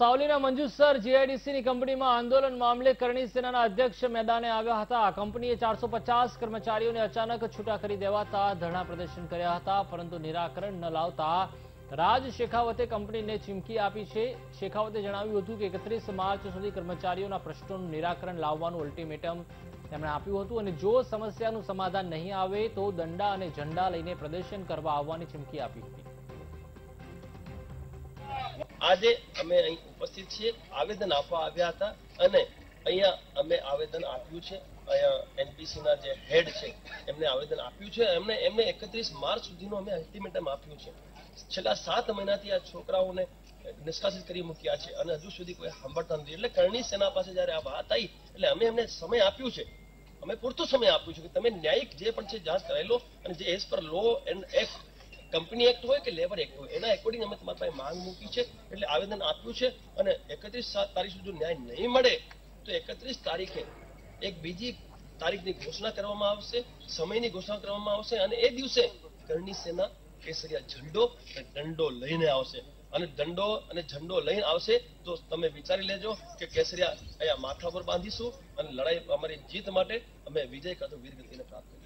सावलीना Manjusar GIDC company में आंदोलन मामले करणी सेना अध्यक्ष मैदाने आव्या हता। कंपनीए 450 कर्मचारीओ ने अचानक छूटा करी देवाता धरना प्रदर्शन कर्या हता, परंतु निराकरण न लावता राज शेखावते कंपनी ने चीमकी आपी छे। शेखावते जणाव्युं हतुं के 31 मार्च सुधी कर्मचारीओना प्रश्नोनुं निराकरण लाववानुं अल्टिमेटम તેમણે આપ્યું હતું અને જો સમસ્યાનું સમાધાન નહીં આવે તો દંડા અને ઝંડા લઈને પ્રદર્શન કરવા આવવાની ચીમકી આપી હતી। આજે અમે અહીં ઉપસ્થિત છીએ, આવેદન આપવા આવ્યા હતા અને અહીંયા અમે આવેદન આપ્યું છે। અહીંયા એનપીસી ના જે હેડ છે એમને આવેદન આપ્યું છે, એમને 31 માર્ચ સુધીનો અમે અલ્ટિમેટમ આપ્યું છે। છેલ્લા 7 મહિનાથી આ છોકરાઓને નિષ્કાસિત કરી મૂક્યા છે અને હજુ સુધી કોઈ સાંભળતા નથી। એટલે કરણી સેના પાસે જ્યારે આ વાત આવી એટલે અમે એમને સમય આપ્યું છે, અમે પૂરતો સમય આપ્યું છે કે તમે ન્યાયિક જે પણ છે જાંચ કરાવી લો અને જે as per law and act company act હોય કે લેબર એક્ટ હોય એના એકોર્ડિંગ અમે તમારી પાસે માંગ મૂકી છે, એટલે આવેદન આપ્યું છે। અને 31 તારીખ સુધી ન્યાય નહીં મળે તો 31 તારીખે એક બીજી તારીખની ઘોષણા કરવામાં આવશે, સમયની ઘોષણા કરવામાં આવશે અને એ દિવસે કરણી સેના કેસરિયા ઝંડો અને દંડો લઈને આવશે। અને દંડો અને ઝંડો લઈને આવશે તો તમે વિચારી લેજો કે કેસરિયા અહીંયા માથા પર બાંધીશું અને લડાઈ અમારી જીત માટે અમે વિજય કાતો વીરગતિને પ્રાપ્ત કરીશું।